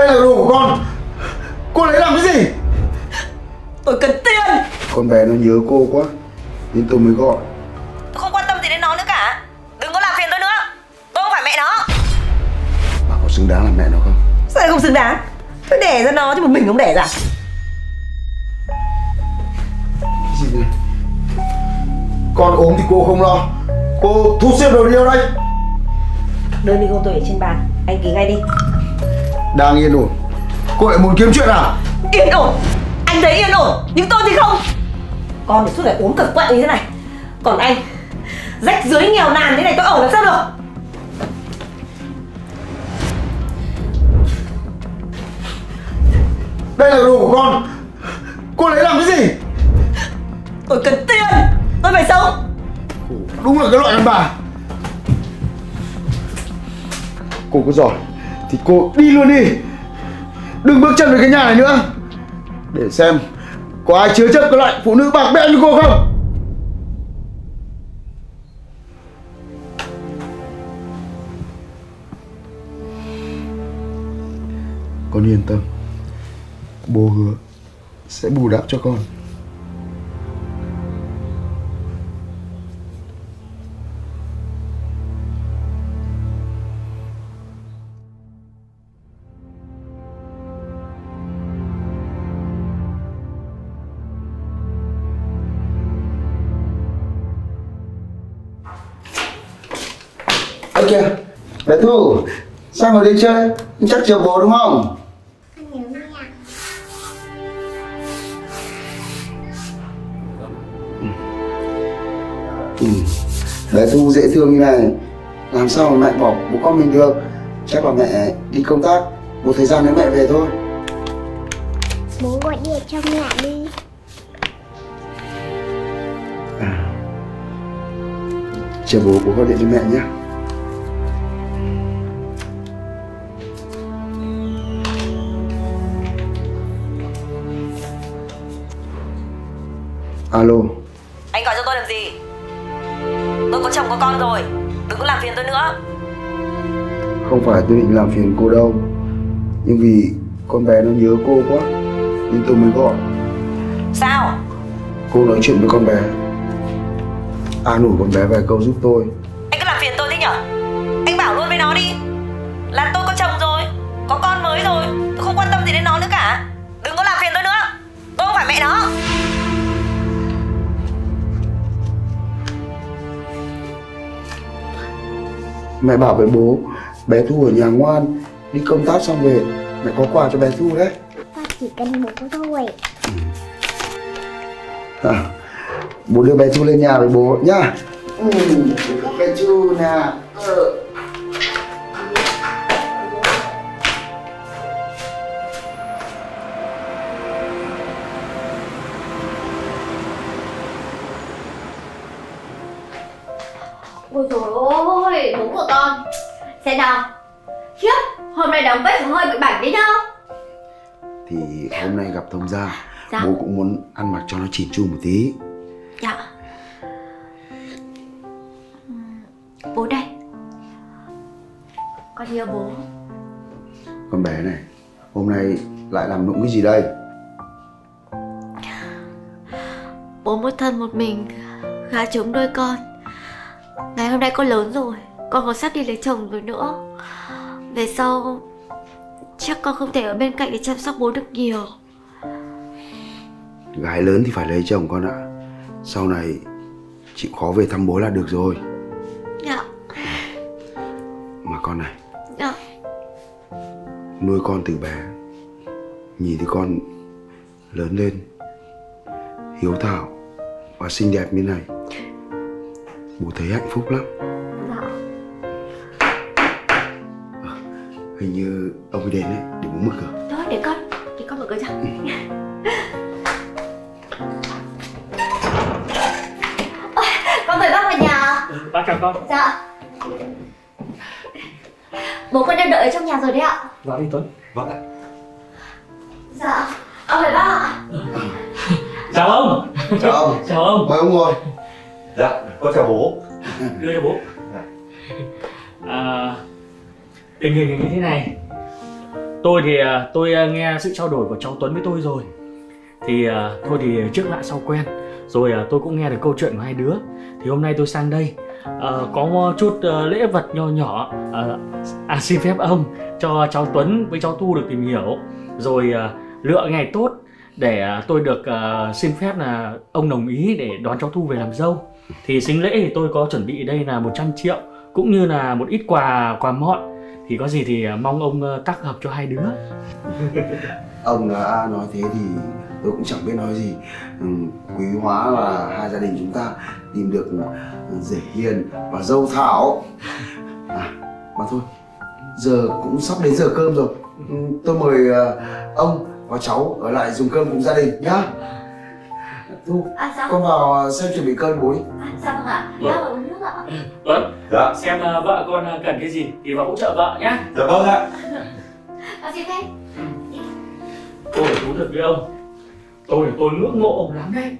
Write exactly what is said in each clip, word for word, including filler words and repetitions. Đây là đồ của con. Cô lấy làm cái gì? Tôi cần tiền. Con bé nó nhớ cô quá nên tôi mới gọi. Tôi không quan tâm gì đến nó nữa cả. Đừng có làm phiền tôi nữa. Tôi không phải mẹ nó. Bà có xứng đáng là mẹ nó không? Sao lại không xứng đáng? Tôi đẻ ra nó chứ một mình không đẻ ra. Cái gì này? Con ốm thì cô không lo. Cô thu xếp đồ đi đâu đây? Đơn đi công tôi ở trên bàn. Anh ký ngay đi. Đang yên ổn, cô lại muốn kiếm chuyện à? Yên ổn? Anh thấy yên ổn, nhưng tôi thì không. Con thì suốt ngày uống cực quậy như thế này. Còn anh, rách dưới nghèo nàn thế này tôi ổn làm sao được? Đây là đồ của con. Cô lấy làm cái gì? Tôi cần tiền, tôi phải sống. Đúng là cái loại đàn bà. Cô có giỏi thì cô đi luôn đi. Đừng bước chân về cái nhà này nữa. Để xem có ai chứa chấp cái loại phụ nữ bạc bẽn như cô không. Con yên tâm, bố hứa sẽ bù đắp cho con. Kìa, bé Thu, sao ngồi đi chơi? Chắc chiều bố đúng không? Anh nhớ mẹ ạ. Ừ. Bé Thu dễ thương như này, làm sao mà mẹ bỏ bố con mình được? Chắc là mẹ đi công tác, một thời gian nữa mẹ về thôi. Bố gọi điện cho mẹ đi. À. Chiều bố bố gọi điện cho mẹ nhé. Alo. Anh gọi cho tôi làm gì? Tôi có chồng có con rồi, đừng có làm phiền tôi nữa. Không phải tôi định làm phiền cô đâu, nhưng vì con bé nó nhớ cô quá nên tôi mới gọi. Sao? Cô nói chuyện với con bé, an ủi con bé vài câu giúp tôi. Anh cứ làm phiền tôi thế nhở? Anh bảo luôn với nó đi, là tôi có chồng rồi, có con mới rồi, tôi không quan tâm gì đến nó nữa cả. Đừng có làm phiền tôi nữa, tôi không phải mẹ nó. Mẹ bảo với bố, bé Thu ở nhà ngoan, đi công tác xong về, mẹ có quà cho bé Thu đấy. Con chỉ cần bố thôi. À, bố đưa bé Thu lên nhà với bố nhá. Ừ, bé Thu nè. Ừ. Ôi trời ơi, bố của con. Xem nào. Khiếp, hôm nay đóng vết hơi bị bảnh đấy đâu. Thì hôm nay gặp Thông Gia, dạ, bố cũng muốn ăn mặc cho nó chỉn chu một tí. Dạ. Bố đây. Con nhớ bố. Con bé này, hôm nay lại làm nũng cái gì đây? Bố một thân một mình gá chống đôi con. Ngày hôm nay con lớn rồi, con còn sắp đi lấy chồng rồi nữa. Về sau chắc con không thể ở bên cạnh để chăm sóc bố được nhiều. Gái lớn thì phải lấy chồng con ạ. Sau này chịu khó về thăm bố là được rồi. Dạ. Mà con này, dạ, nuôi con từ bé, nhìn thấy con lớn lên hiếu thảo và xinh đẹp như này, bố thấy hạnh phúc lắm. Dạ. À, hình như ông ấy đến đấy, để bố mở cửa. Thôi để con, để con mở cửa cho. Ừ. Con mời bác vào nhà. Ừ, bác chào con. Dạ. Bố con đang đợi ở trong nhà rồi đấy ạ. Dạ anh Tuấn. Vâng ạ. Dạ. Ông mời bác ạ. Chào ông. Chào ông. Chào ông. Mời ông ngồi. Dạ, con chào bố. Đưa cho bố. À, tình hình như thế này, Tôi thì tôi nghe sự trao đổi của cháu Tuấn với tôi rồi. Thì thôi thì trước lạ sau quen. Rồi tôi cũng nghe được câu chuyện của hai đứa. Thì hôm nay tôi sang đây có chút lễ vật nho nhỏ, à, xin phép ông cho cháu Tuấn với cháu Thu được tìm hiểu, rồi lựa ngày tốt để tôi được xin phép là ông đồng ý để đón cháu Thu về làm dâu. Thì sính lễ thì tôi có chuẩn bị đây là một trăm triệu, cũng như là một ít quà quà mọn. Thì có gì thì mong ông tác hợp cho hai đứa. Ông đã nói thế thì tôi cũng chẳng biết nói gì. Quý hóa là hai gia đình chúng ta tìm được rể hiền và dâu thảo. À, mà thôi, giờ cũng sắp đến giờ cơm rồi. Tôi mời ông và cháu ở lại dùng cơm cùng gia đình nhá. Thu, à, dạ. Con vào xem chuẩn bị cơm bố đi. Dạ vâng ạ, dạ vâng nước ạ. Vâng, dạ. Xem uh, vợ con cần cái gì thì vào hỗ trợ vợ nhá. Dạ vâng ạ. Vâng chị Phê. Tôi phải thú thật với ông, Tôi phải tôi ngưỡng mộ ông lắm đấy.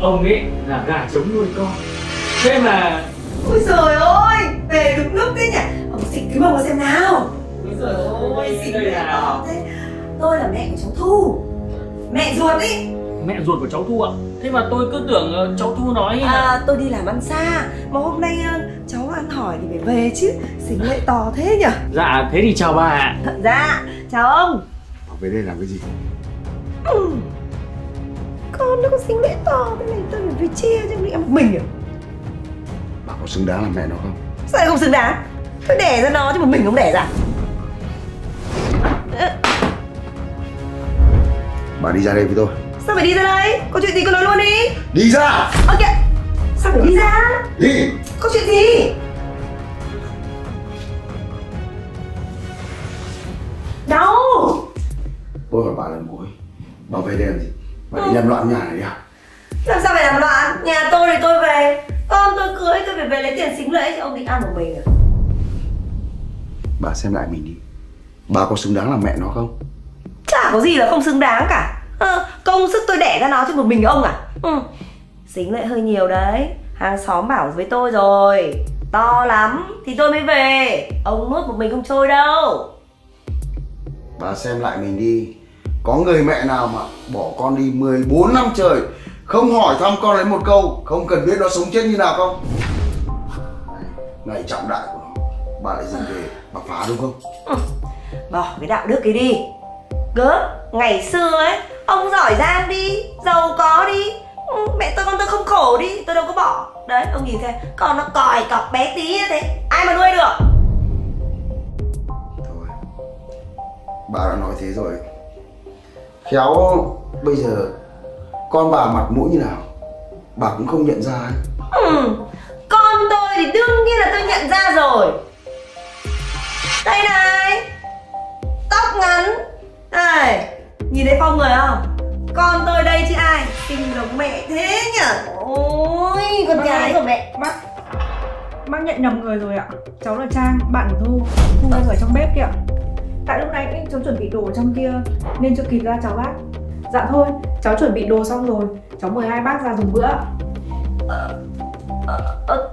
Ông ấy là gà trống nuôi con. Thế mà ôi trời ơi, về đúng lúc thế nhỉ. Ông xịt cái mông xem nào. Ôi trời ơi, xịt mẹ to thế. Tôi là mẹ của cháu Thu. Mẹ ruột ý. Mẹ ruột của cháu Thu ạ? Thế mà tôi cứ tưởng cháu Thu nói à, là... Tôi đi làm ăn xa, mà hôm nay cháu ăn hỏi thì phải về chứ. Xính lệ to thế nhỉ. Dạ, thế thì chào bà ạ. Dạ, chào ông. Bà về đây làm cái gì? Ừ. Con nó có xính lệ to thế này, tôi phải chia cho mình ăn một mình à? Bà có xứng đáng làm mẹ nó không? Sao lại không xứng đáng? Tôi đẻ ra nó chứ một mình không đẻ ra. Bà đi ra đây với tôi. Sao phải đi ra đây? Có chuyện gì cứ nói luôn đi. Đi ra! Ơ kìa! Sao phải đi ra? Đi! Có chuyện gì? Đâu? Tôi hỏi bà lần cuối, bà về đây làm gì? Bà đi làm loạn nhà này đi à? Làm sao phải làm loạn? Nhà tôi thì tôi về, con tôi cưới tôi phải về lấy tiền xính lễ cho ông định ăn của mình à? Bà xem lại mình đi. Bà có xứng đáng làm mẹ nó không? Chả có gì là không xứng đáng cả. À, công sức tôi đẻ ra nó cho một mình ông à? Ừ. Xính lệ hơi nhiều đấy. Hàng xóm bảo với tôi rồi, to lắm thì tôi mới về. Ông nuốt một mình không trôi đâu. Bà xem lại mình đi. Có người mẹ nào mà bỏ con đi mười bốn năm trời, không hỏi thăm con lấy một câu, không cần biết nó sống chết như nào không? Ngày trọng đại của nó, bà lại dừng về, bà phá đúng không? Ừ. Bỏ cái đạo đức ấy đi. Gớm, ngày xưa ấy, ông giỏi giang đi, giàu có đi, mẹ tôi con tôi không khổ đi, tôi đâu có bỏ. Đấy, ông nhìn xem, con nó còi cọc bé tí như thế, ai mà nuôi được. Thôi, bà đã nói thế rồi. Khéo bây giờ con bà mặt mũi như nào bà cũng không nhận ra ấy. Ừ, con tôi thì đương nhiên là tôi nhận ra rồi. Đây này, tóc ngắn này, nhìn thấy phong người không? Con tôi đây chứ ai, xinh giống mẹ thế nhở. Ôi con gái của mẹ. Bác bác nhận nhầm người rồi ạ. Cháu là Trang, bạn của Thu. Thu đang ở trong bếp kìa. Tại lúc nãy cháu chuẩn bị đồ trong kia nên chưa kịp ra chào bác. Dạ thôi, cháu chuẩn bị đồ xong rồi, cháu mời hai bác ra dùng bữa. Ờ, ờ, ờ,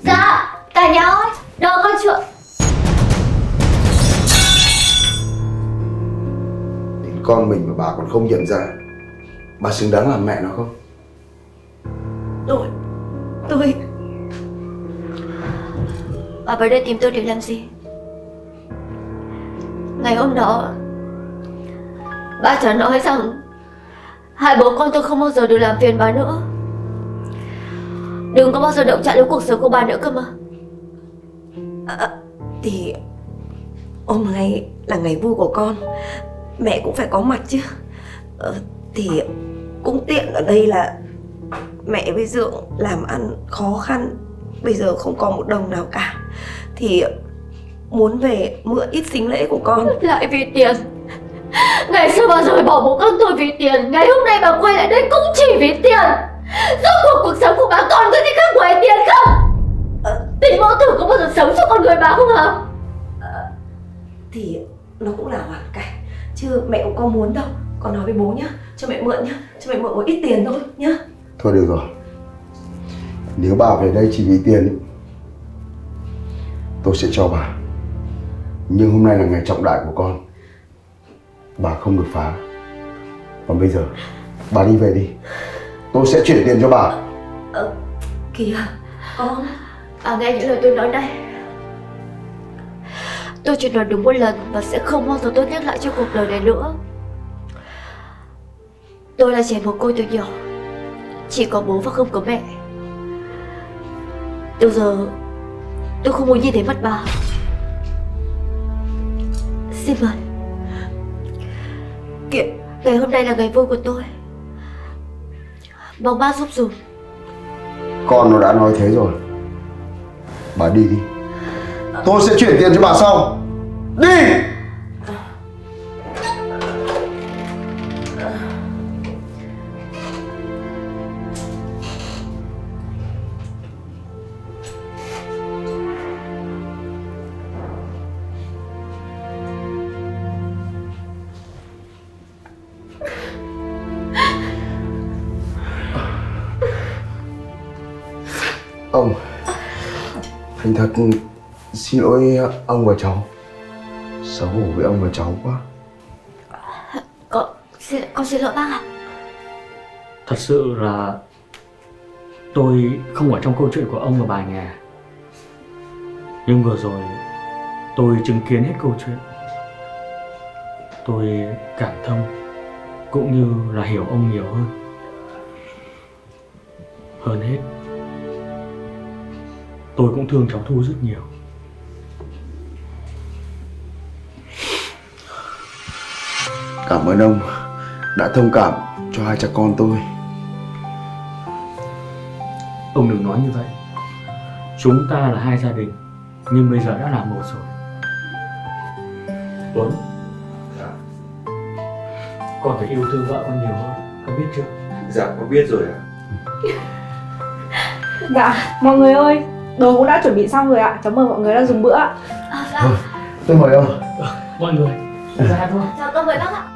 dạ, cả nhà ơi, đồ con chuyện. Đến con mình mà bà còn không nhận ra, bà xứng đáng làm mẹ nó không? Tôi, tôi... Bà vào đây tìm tôi để làm gì? Ngày hôm đó, bà chẳng nói rằng hai bố con tôi không bao giờ được làm phiền bà nữa. Đừng có bao giờ động chạm đến cuộc sống của bà nữa cơ mà. À, thì hôm nay là ngày vui của con, mẹ cũng phải có mặt chứ. À, thì cũng tiện ở đây là mẹ với Dượng làm ăn khó khăn, bây giờ không còn một đồng nào cả. Thì muốn về mượn ít xính lễ của con. Lại vì tiền? Ngày xưa bà rồi bỏ bố con tôi vì tiền, ngày hôm nay bà quay lại đây cũng chỉ vì tiền. Rốt cuộc cuộc sống của bà còn có gì khác ngoài tiền không? À, tình mẫu tử có bao giờ sống cho con người bà không hả? À, thì nó cũng là hoàn cảnh, chứ mẹ cũng có muốn đâu. Con nói với bố nhá, cho mẹ mượn nhá, cho mẹ mượn một ít tiền thôi nhá. Thôi được rồi, nếu bà về đây chỉ vì tiền tôi sẽ cho bà, nhưng hôm nay là ngày trọng đại của con, bà không được phá. Còn bây giờ bà đi về đi, tôi sẽ chuyển tiền cho bà. Ờ, kìa con, bà nghe những lời tôi nói đây. Tôi chỉ nói đúng một lần và sẽ không bao giờ tôi nhắc lại trong cuộc đời này nữa. Tôi là trẻ mồ côi từ nhỏ, chỉ có bố và không có mẹ. Từ giờ tôi không muốn nhìn thấy mặt bà. Xin mời. Kìa, ngày hôm nay là ngày vui của tôi, mong ba giúp dùm. Con nó đã nói thế rồi, bà đi đi, tôi sẽ chuyển tiền cho bà sau. Đi. Ông, thành thật xin lỗi ông và cháu, xấu hổ với ông và cháu quá. Con, con xin lỗi bác ạ. Thật sự là tôi không ở trong câu chuyện của ông và bà nhà, nhưng vừa rồi tôi chứng kiến hết câu chuyện. Tôi cảm thông cũng như là hiểu ông nhiều hơn. Hơn hết, tôi cũng thương cháu Thu rất nhiều. Cảm ơn ông đã thông cảm cho hai cha con tôi. Ông đừng nói như vậy. Chúng ta là hai gia đình, nhưng bây giờ đã là một rồi. Tuấn, dạ, con phải yêu thương vợ con nhiều hơn, con biết chưa? Dạ, con biết rồi ạ. Dạ, mọi người ơi, đồ cũng đã chuẩn bị xong rồi ạ. Cháu mời mọi người ra dùng bữa ạ. À, dạ. Tôi mời ông. Mọi người. Dạ, dạ, dạ, con mời bác ạ.